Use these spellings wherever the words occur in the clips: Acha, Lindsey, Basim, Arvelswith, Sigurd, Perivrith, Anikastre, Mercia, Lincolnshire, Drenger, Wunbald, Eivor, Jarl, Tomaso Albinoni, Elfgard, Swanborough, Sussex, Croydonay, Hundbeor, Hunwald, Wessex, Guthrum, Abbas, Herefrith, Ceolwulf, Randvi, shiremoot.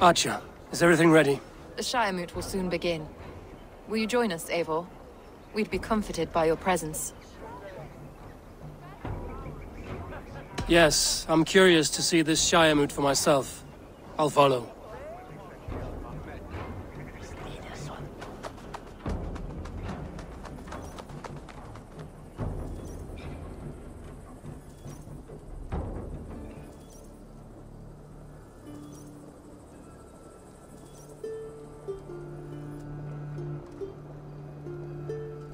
Acha, is everything ready? The Shiremute will soon begin. Will you join us, Eivor? We'd be comforted by your presence. Yes, I'm curious to see this Shiremute for myself. I'll follow.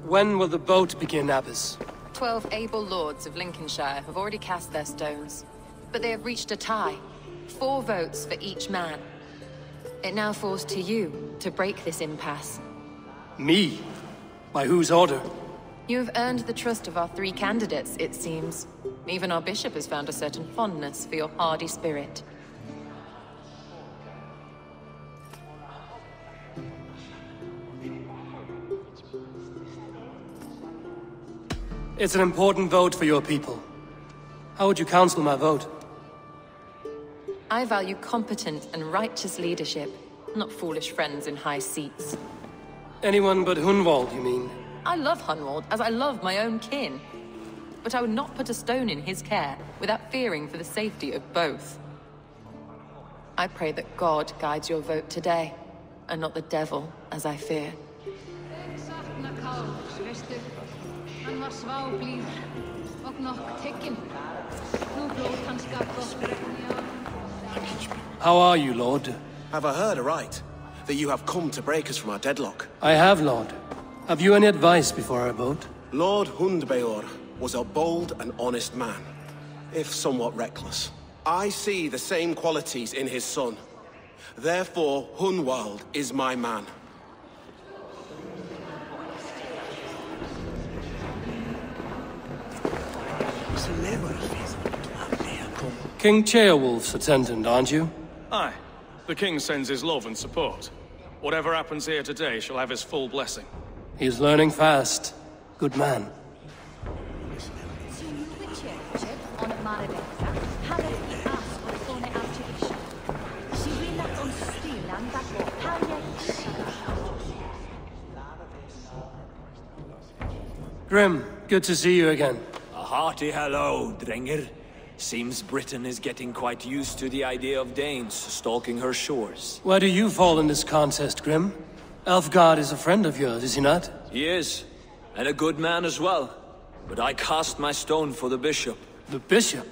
When will the boat begin, Abbas? 12 able lords of Lincolnshire have already cast their stones, but they have reached a tie. 4 votes for each man. It now falls to you to break this impasse. Me? By whose order? You have earned the trust of our 3 candidates, it seems. Even our bishop has found a certain fondness for your hardy spirit. It's an important vote for your people. How would you counsel my vote? I value competent and righteous leadership, not foolish friends in high seats. Anyone but Hunwald, you mean? I love Hunwald as I love my own kin. But I would not put a stone in his care without fearing for the safety of both. I pray that God guides your vote today, and not the devil, as I fear. How are you, Lord? Have I heard aright? That you have come to break us from our deadlock? I have, Lord. Have you any advice before our vote? Lord Hundbeor was a bold and honest man, if somewhat reckless. I see the same qualities in his son. Therefore, Hunwald is my man. King Ceolwulf's attendant, aren't you? Aye. The king sends his love and support. Whatever happens here today shall have his full blessing. He is learning fast. Good man. Grim, good to see you again. A hearty hello, Drenger. Seems Britain is getting quite used to the idea of Danes stalking her shores. Where do you fall in this contest, Grim? Elfgard is a friend of yours, is he not? He is, and a good man as well. But I cast my stone for the bishop. The bishop?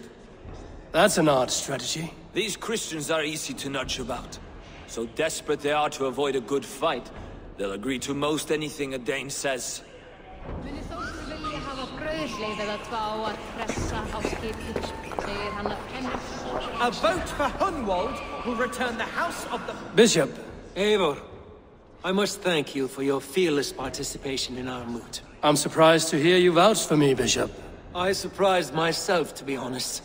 That's an odd strategy. These Christians are easy to nudge about. So desperate they are to avoid a good fight, they'll agree to most anything a Dane says. A vote for Hunwald will return the house of the... Bishop. Eivor, I must thank you for your fearless participation in our moot. I'm surprised to hear you vouch for me, Bishop. I surprised myself, to be honest.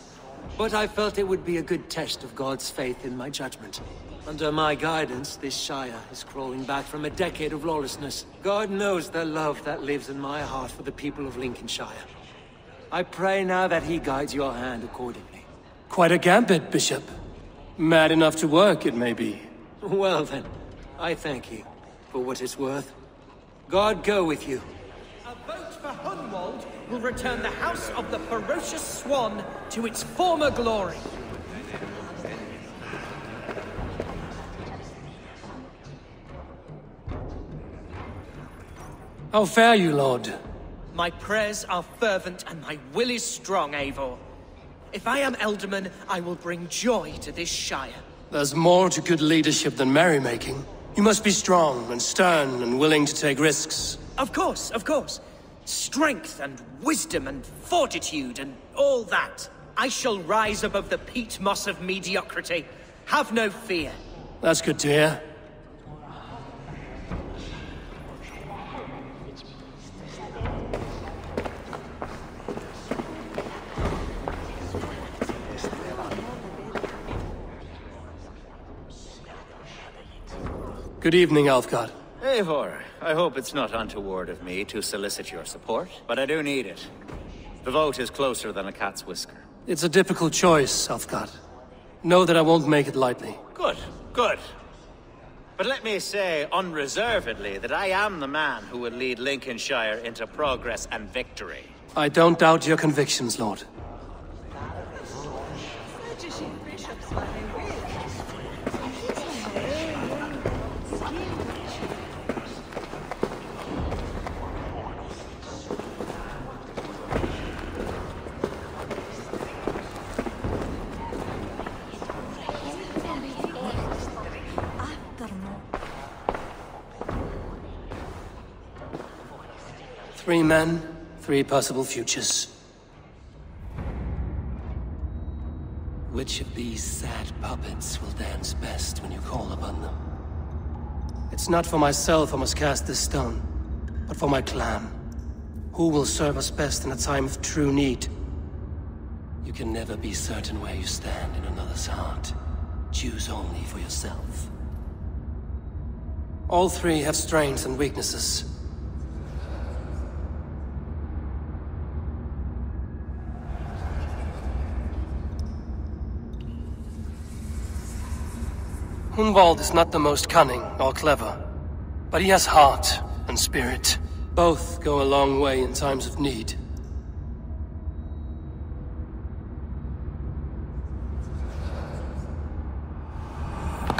But I felt it would be a good test of God's faith in my judgment. Under my guidance, this Shire is crawling back from a decade of lawlessness. God knows the love that lives in my heart for the people of Lincolnshire. I pray now that he guides your hand accordingly. Quite a gambit, Bishop. Mad enough to work, it may be. Well then, I thank you for what it's worth. God go with you. A vote for Hunwald will return the house of the ferocious swan to its former glory. How fare you, Lord? My prayers are fervent and my will is strong, Eivor. If I am Elderman, I will bring joy to this Shire. There's more to good leadership than merrymaking. You must be strong and stern and willing to take risks. Of course, of course. Strength and wisdom and fortitude and all that. I shall rise above the peat moss of mediocrity. Have no fear. That's good to hear. Good evening, Elfgard. Eivor, I hope it's not untoward of me to solicit your support, but I do need it. The vote is closer than a cat's whisker. It's a difficult choice, Elfgard. Know that I won't make it lightly. Good, good. But let me say unreservedly that I am the man who would lead Lincolnshire into progress and victory. I don't doubt your convictions, Lord. Three men, three possible futures. Which of these sad puppets will dance best when you call upon them? It's not for myself I must cast this stone, but for my clan. Who will serve us best in a time of true need? You can never be certain where you stand in another's heart. Choose only for yourself. All three have strengths and weaknesses. Hunwald is not the most cunning or clever, but he has heart and spirit. Both go a long way in times of need.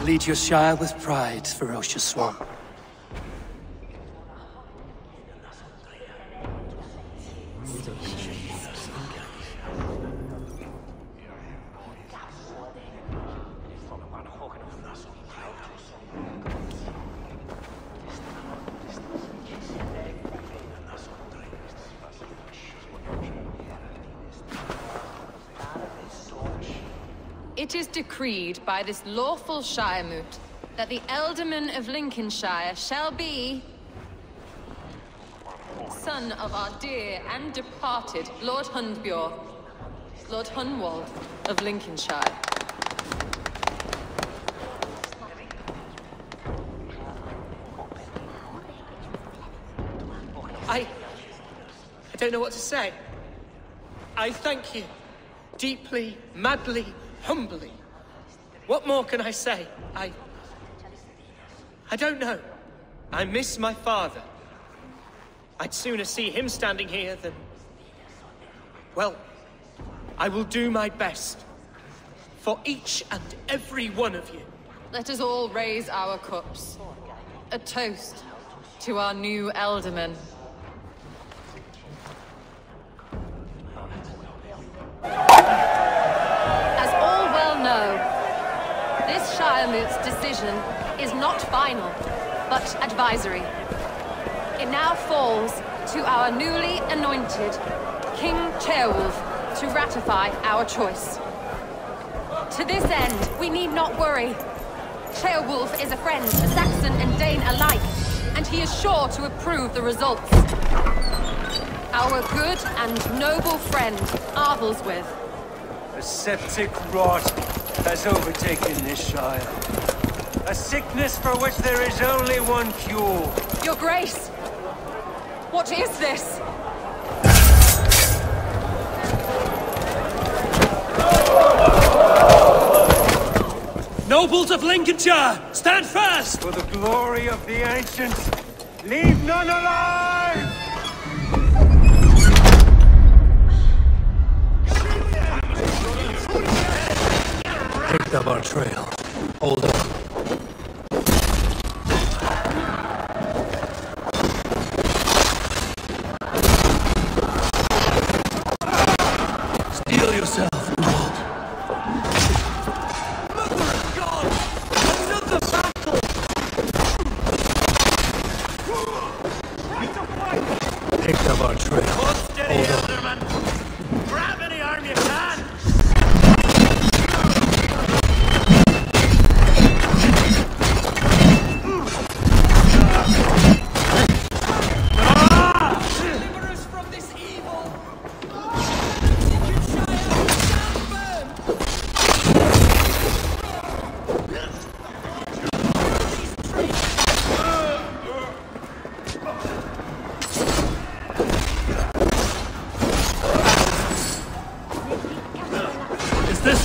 Lead your shire with pride, ferocious swan. It is decreed by this lawful shiremoot that the Elderman of Lincolnshire shall be son of our dear and departed Lord Hundbeor, Lord Hunwald of Lincolnshire. I don't know what to say. I thank you. Deeply, madly, humbly. What more can I say? I don't know. I miss my father. I'd sooner see him standing here than... Well, I will do my best. For each and every one of you. Let us all raise our cups. A toast to our new Elderman. This shiremoot's decision is not final, but advisory. It now falls to our newly anointed King Ceolwulf to ratify our choice. To this end, we need not worry. Ceolwulf is a friend to Saxon and Dane alike, and he is sure to approve the results. Our good and noble friend, Arvelswith. A septic rot has overtaken this shire. A sickness for which there is only one cure. Your Grace! What is this? Nobles of Lincolnshire, stand fast! For the glory of the ancients, leave none alive! Picked up our trail. Hold on. Steal yourself, Wunbald. Mother of God! Another battle! Picked up our trail. Hold on. Grab any arm you can!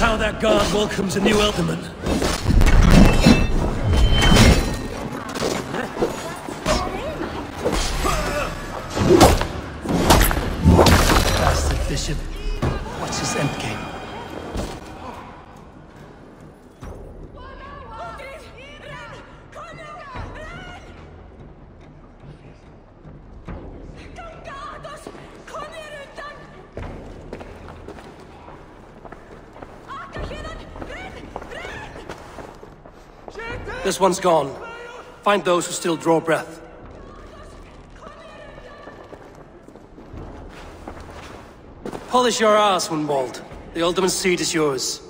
how that guard welcomes a new alderman. Bastard bishop. What's his endgame? This one's gone. Find those who still draw breath. Polish your ass, Wunbald. The alderman's seat is yours.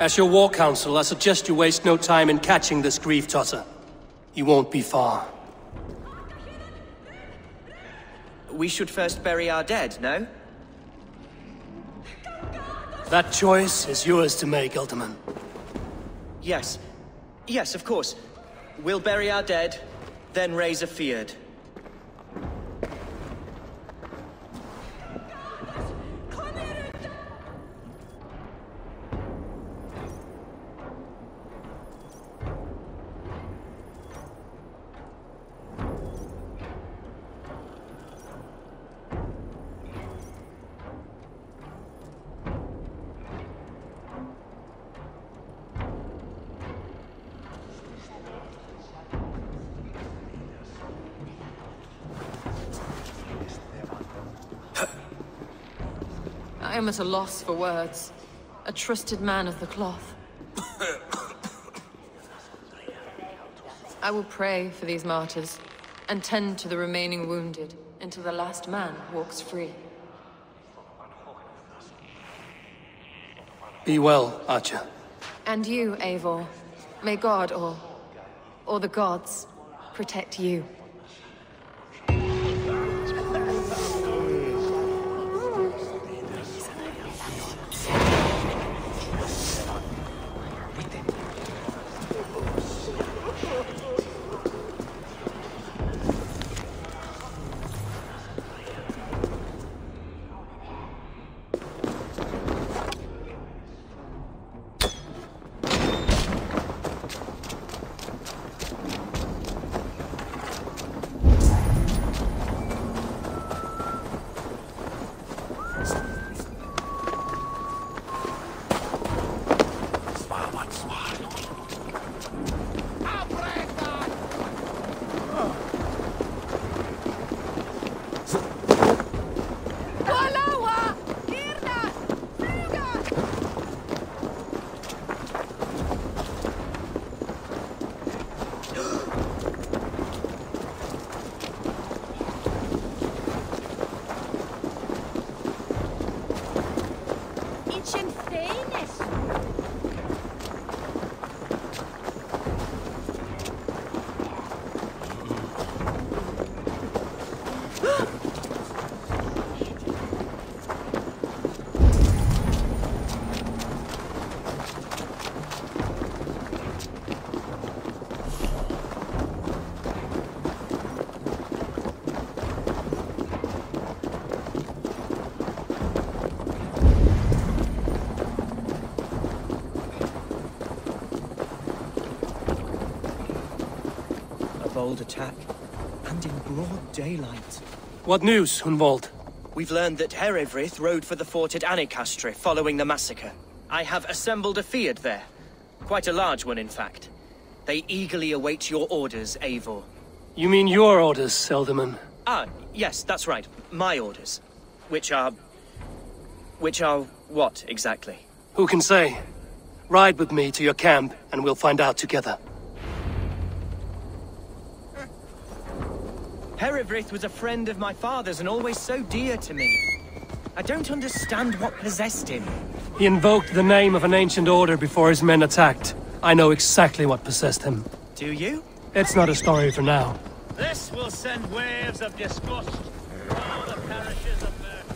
As your war council, I suggest you waste no time in catching this grief-totter. You won't be far. We should first bury our dead, no? That choice is yours to make, alderman. Yes. Yes, of course. We'll bury our dead, then raise a feared. I am at a loss for words. A trusted man of the cloth. I will pray for these martyrs, and tend to the remaining wounded, until the last man walks free. Be well, Acha. And you, Eivor. May God or the gods, protect you. Bold attack, and in broad daylight. What news, Hunwald? We've learned that Herefrith rode for the fort at Anikastre following the massacre. I have assembled a fiad there. Quite a large one, in fact. They eagerly await your orders, Eivor. You mean your orders, alderman? Ah, yes, that's right. My orders. Which are what, exactly? Who can say? Ride with me to your camp, and we'll find out together. Perivrith was a friend of my father's and always so dear to me. I don't understand what possessed him. He invoked the name of an ancient order before his men attacked. I know exactly what possessed him. Do you? It's not a story for now. This will send waves of disgust to all the parishes of Mercia.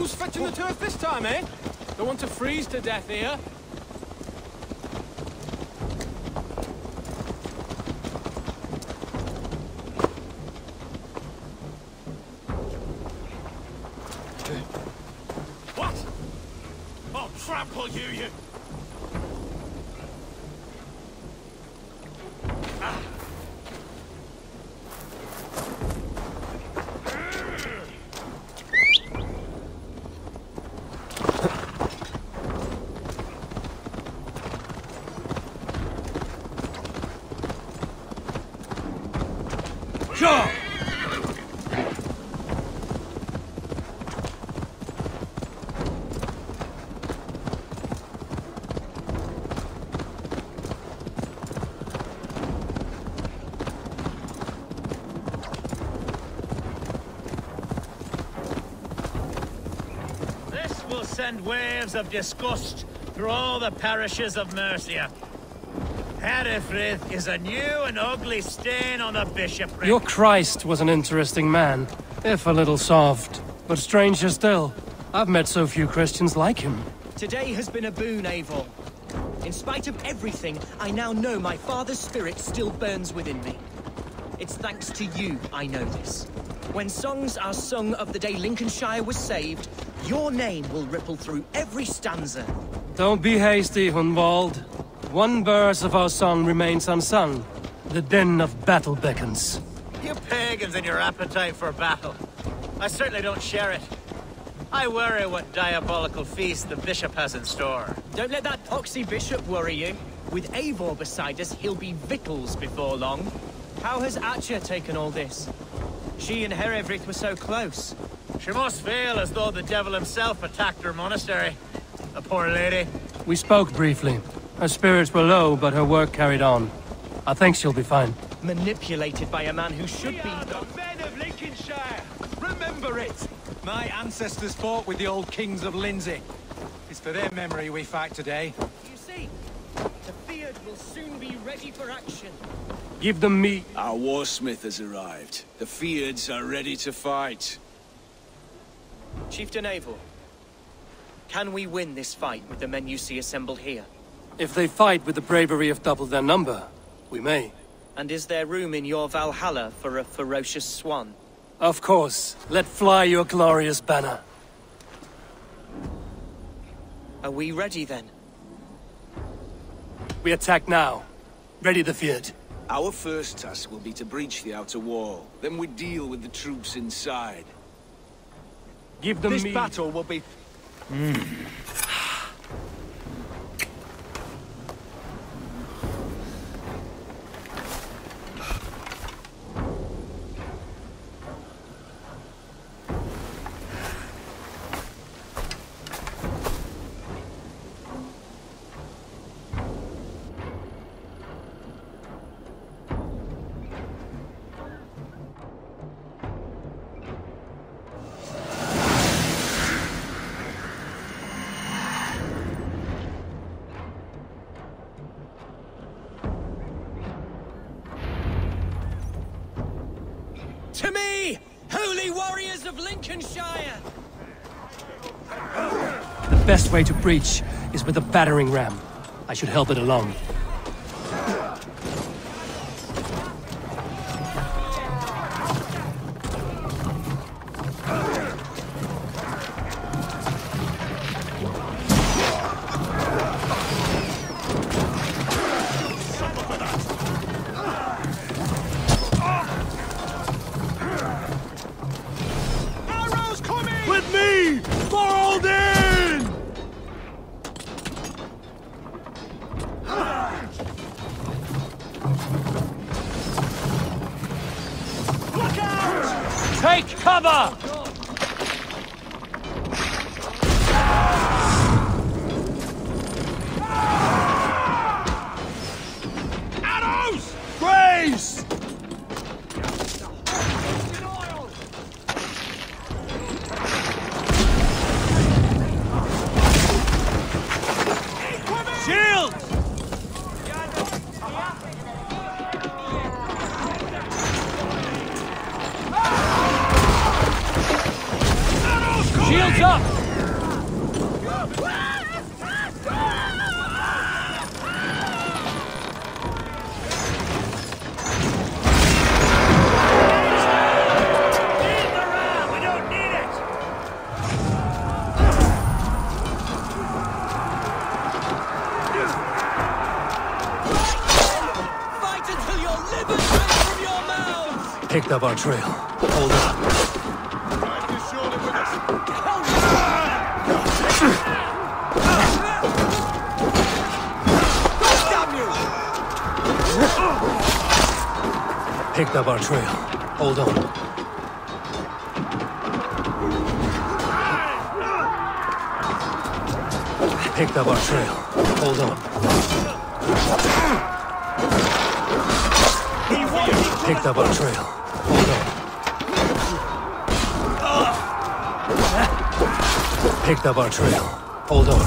Who's fetching the turf this time, eh? Don't want to freeze to death here. And waves of disgust through all the parishes of Mercia. Herefrith is a new and ugly stain on the bishopric. Your Christ was an interesting man, if a little soft. But stranger still, I've met so few Christians like him. Today has been a boon, Eivor. In spite of everything, I now know my father's spirit still burns within me. It's thanks to you I know this. When songs are sung of the day Lincolnshire was saved, your name will ripple through every stanza. Don't be hasty, Hunwald. One verse of our song remains unsung. The din of battle beckons. You pagans and your appetite for battle. I certainly don't share it. I worry what diabolical feast the bishop has in store. Don't let that poxy bishop worry you. With Eivor beside us, he'll be victuals before long. How has Acha taken all this? She and Perivrith were so close. She must feel as though the devil himself attacked her monastery. The poor lady. We spoke briefly. Her spirits were low, but her work carried on. I think she'll be fine. Manipulated by a man who should be... We are the men of Lincolnshire! Remember it! My ancestors fought with the old kings of Lindsey. It's for their memory we fight today. You see, the feared will soon be ready for action. Give them meat. Our warsmith has arrived. The feareds are ready to fight. Chieftain Eivor, can we win this fight with the men you see assembled here? If they fight with the bravery of double their number, we may. And is there room in your Valhalla for a ferocious swan? Of course. Let fly your glorious banner. Are we ready then? We attack now. Ready the feared. Our first task will be to breach the outer wall. Then we deal with the troops inside. Give them this meat. Battle will be... To me, holy warriors of Lincolnshire! The best way to breach is with a battering ram. I should help it along. Up! left of our trail. Hold up. Picked up our trail. Hold on. Picked up our trail. Hold on. Picked up our trail. Hold on. Picked up our trail. Hold on.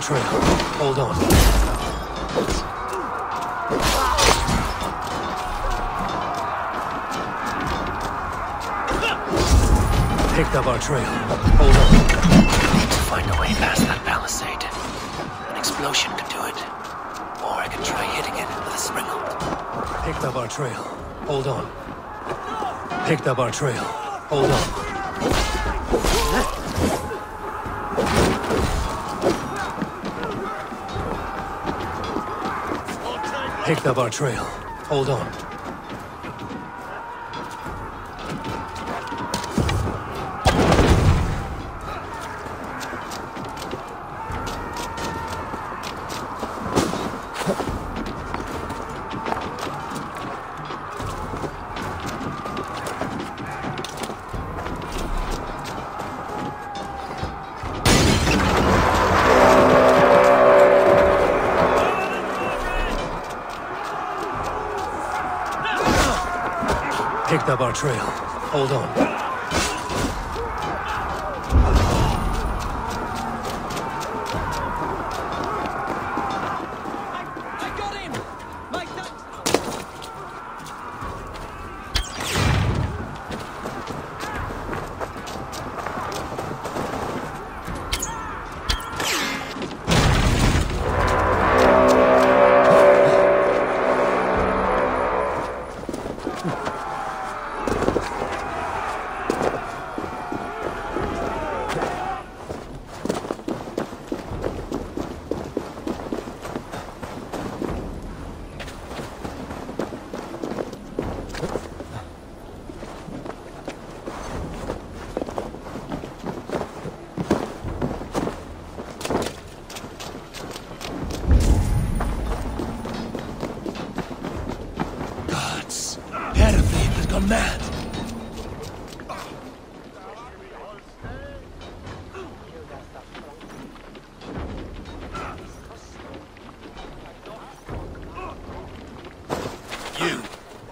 Trail. Hold on. Picked up our trail. Hold on. I need to find a way past that palisade. An explosion could do it. Or I could try hitting it with a sprinkle. Picked up our trail. Hold on. Picked up our trail. Hold on. Picked up our trail. Hold on. Picked up our trail. Hold on. I got him! Like that!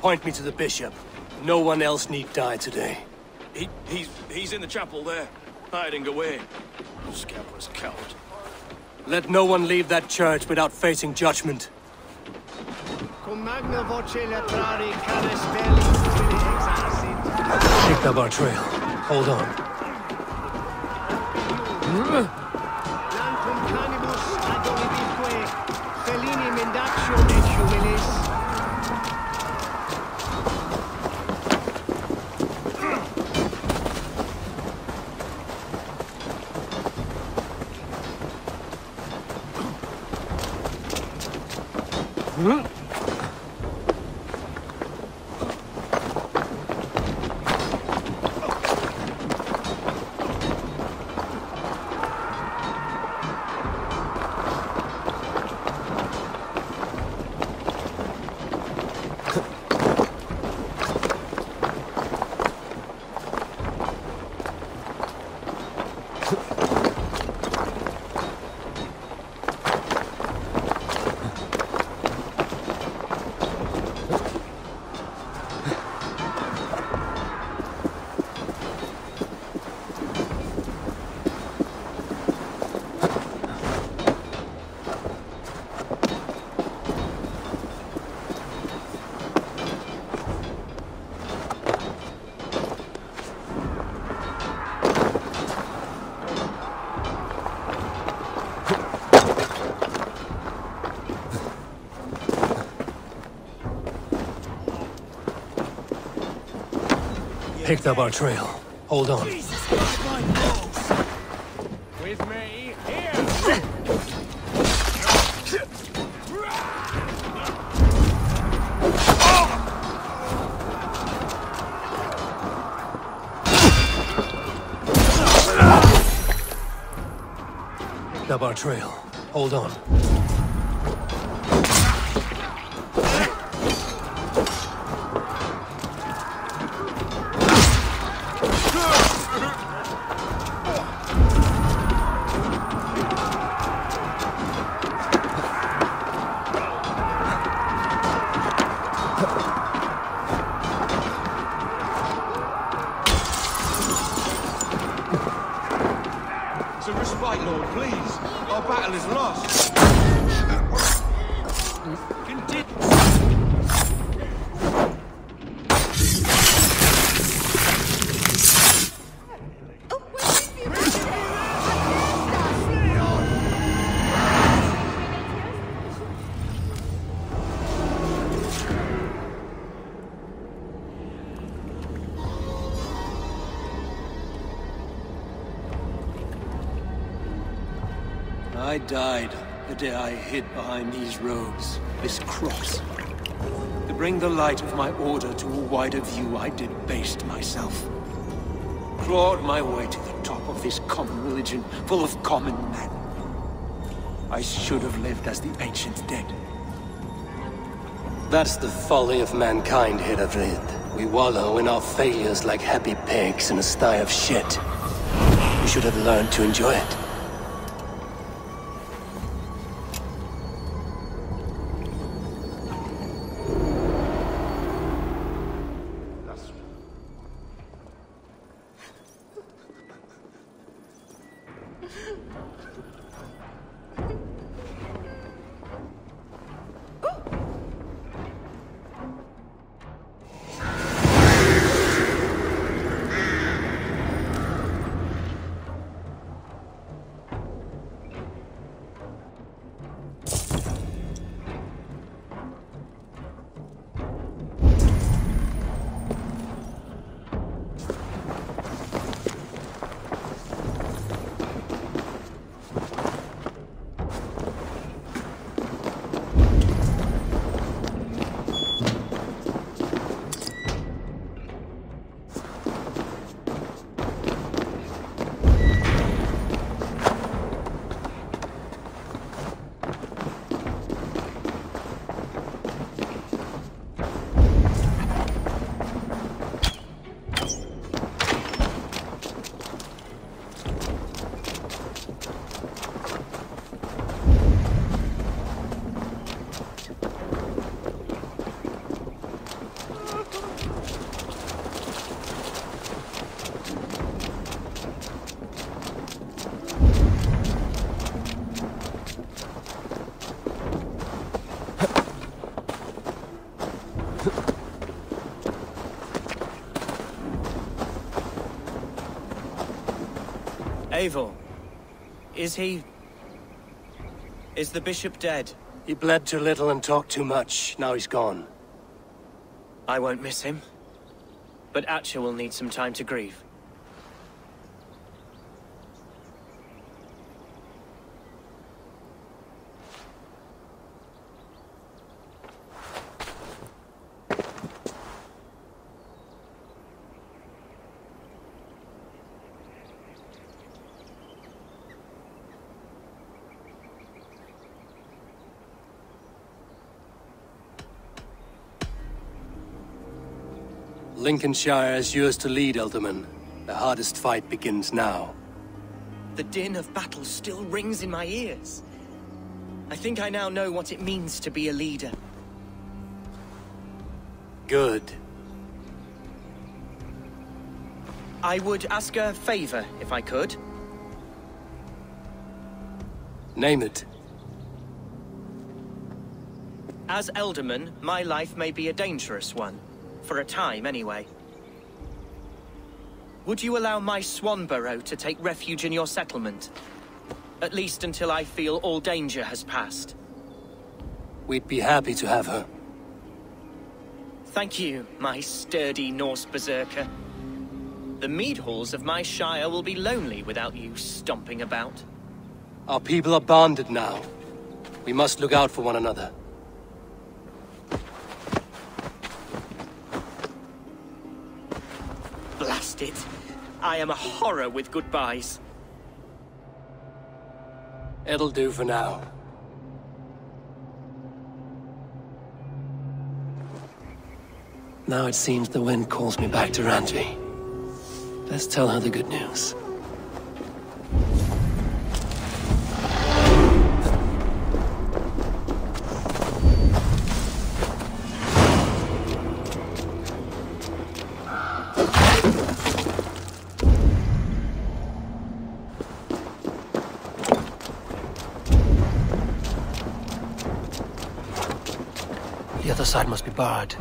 Point me to the bishop. No one else need die today. He's in the chapel there, hiding away. Scabrous coward. Let no one leave that church without facing judgment. Picked up our trail. Hold on. picked up our trail. Hold on. With me here. Picked up our trail. Hold on. I died the day I hid behind these robes, this cross. To bring the light of my order to a wider view, I debased myself. Clawed my way to the top of this common religion, full of common men. I should have lived as the ancients did. That's the folly of mankind, Perivrith. We wallow in our failures like happy pigs in a sty of shit. We should have learned to enjoy it. Eivor, is the bishop dead? He bled too little and talked too much. Now he's gone. I won't miss him. But Acha will need some time to grieve. Lincolnshire is yours to lead, Alderman. The hardest fight begins now. The din of battle still rings in my ears. I think I now know what it means to be a leader. Good. I would ask a favor, if I could. Name it. As Alderman, my life may be a dangerous one. For a time, anyway. Would you allow my Swanborough to take refuge in your settlement? At least until I feel all danger has passed. We'd be happy to have her. Thank you, my sturdy Norse berserker. The mead halls of my shire will be lonely without you stomping about. Our people are bonded now. We must look out for one another. Blast it. I am a horror with goodbyes. It'll do for now. Now it seems the wind calls me back to Randvi. Let's tell her the good news. The other side must be barred.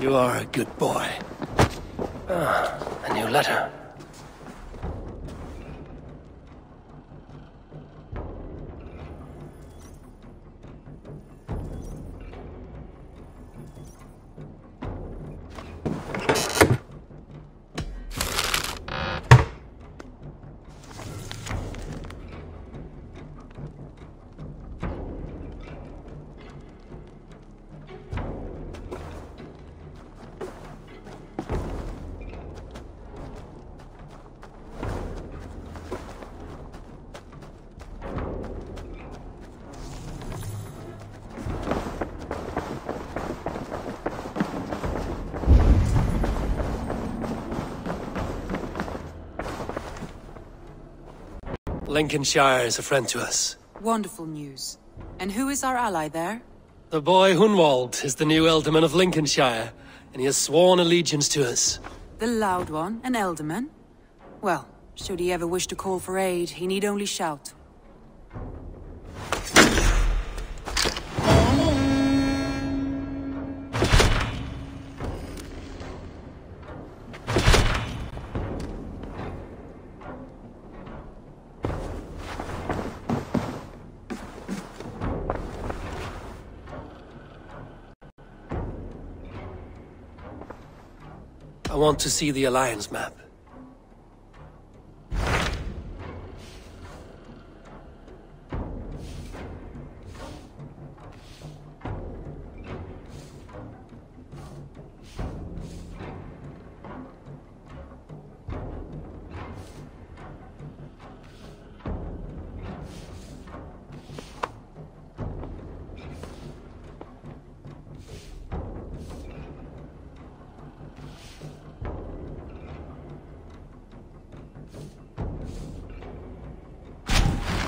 You are a good boy. Ah, a new letter. Lincolnshire is a friend to us. Wonderful news. And who is our ally there? The boy Hunwald is the new Alderman of Lincolnshire, and he has sworn allegiance to us. The loud one, an Alderman? Well, should he ever wish to call for aid, he need only shout. I want to see the Alliance map.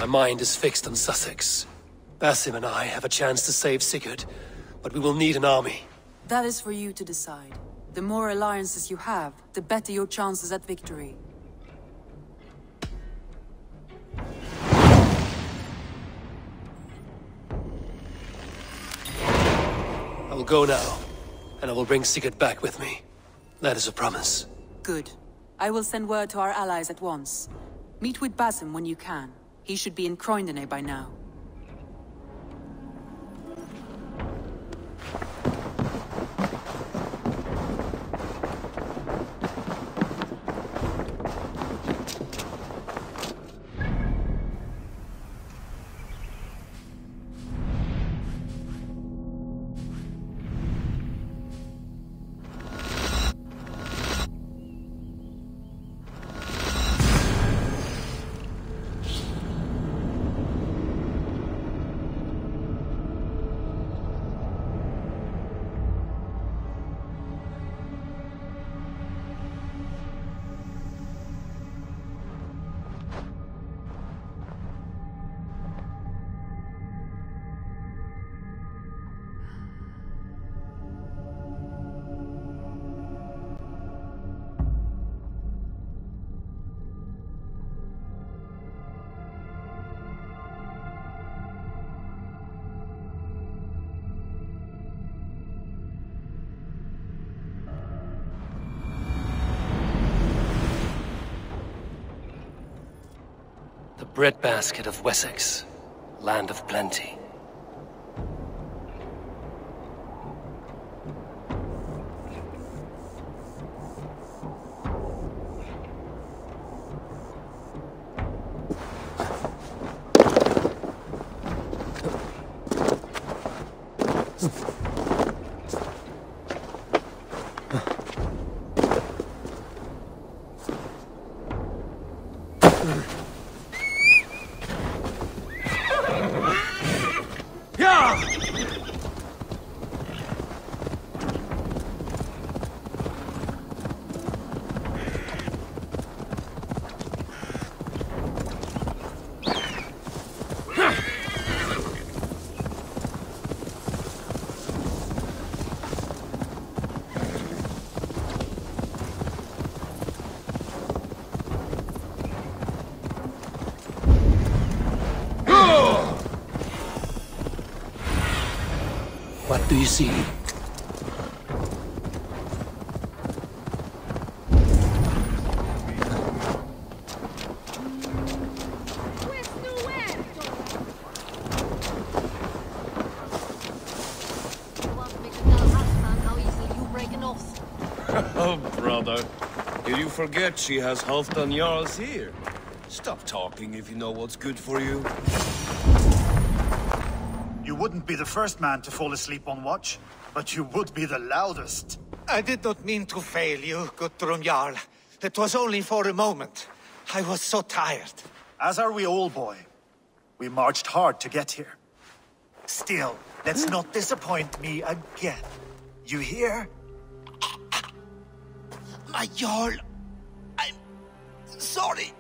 My mind is fixed on Sussex. Basim and I have a chance to save Sigurd, but we will need an army. That is for you to decide. The more alliances you have, the better your chances at victory. I will go now, and I will bring Sigurd back with me. That is a promise. Good. I will send word to our allies at once. Meet with Basim when you can. He should be in Croydonay by now. Breadbasket of Wessex, land of plenty. Do you see? Oh, brother. Did you forget she has half done yours here? Stop talking if you know what's good for you. You wouldn't be the first man to fall asleep on watch, but you would be the loudest. I did not mean to fail you, Guthrum Jarl. It was only for a moment. I was so tired. As are we all, boy. We marched hard to get here. Still, let's not disappoint me again. You hear? My Jarl, I'm sorry.